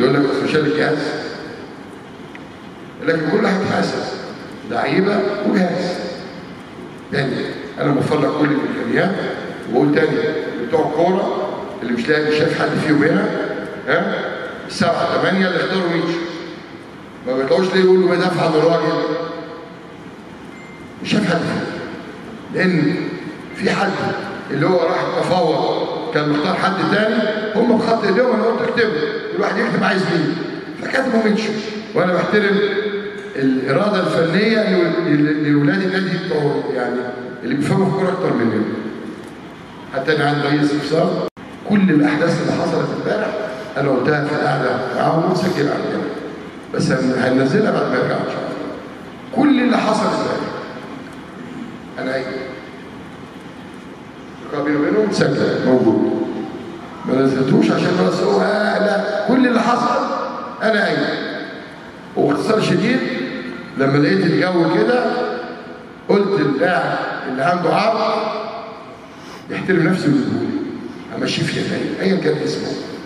يقول لك بس مش جاهز. لكن كل واحد حاسس لعيبه وجاهز. تاني انا بفرق كل الامكانيات وبقول تاني بتوع الكوره اللي مش لاقي شايف حد فيهم هنا ها 7 8 اللي اختاروا يمشوا ما بيطلعوش ليه يقولوا بدافع عن الراجل مش شايف حد فيهم لان في حد اللي هو راح تفاوض كان مختار حد تاني هم بخط ايديهم انا قلت اكتبوا الواحد يكتب عايز مين فكتبوا ومشوا وانا بحترم الاراده الفنيه لولاد النادي بتوعهم يعني اللي بيفهموا في الكوره اكتر مننا. حتى انا عندي رئيس انفصال كل الاحداث اللي حصلت امبارح انا قلتها في القعده معاهم وسجلها على الجنب بس هننزلها بعد ما يرجع ان شاء الله. كل اللي حصل امبارح انا قايل بينه وبينهم سجلت موجود ما نزلتوش عشان بس هو لا كل اللي حصل انا قايل وباختصار شديد لما لقيت الجو كده قلت اللاعب اللي عنده عرض يحترم نفسه ويقول امشيه في يديه ايا كان اسمه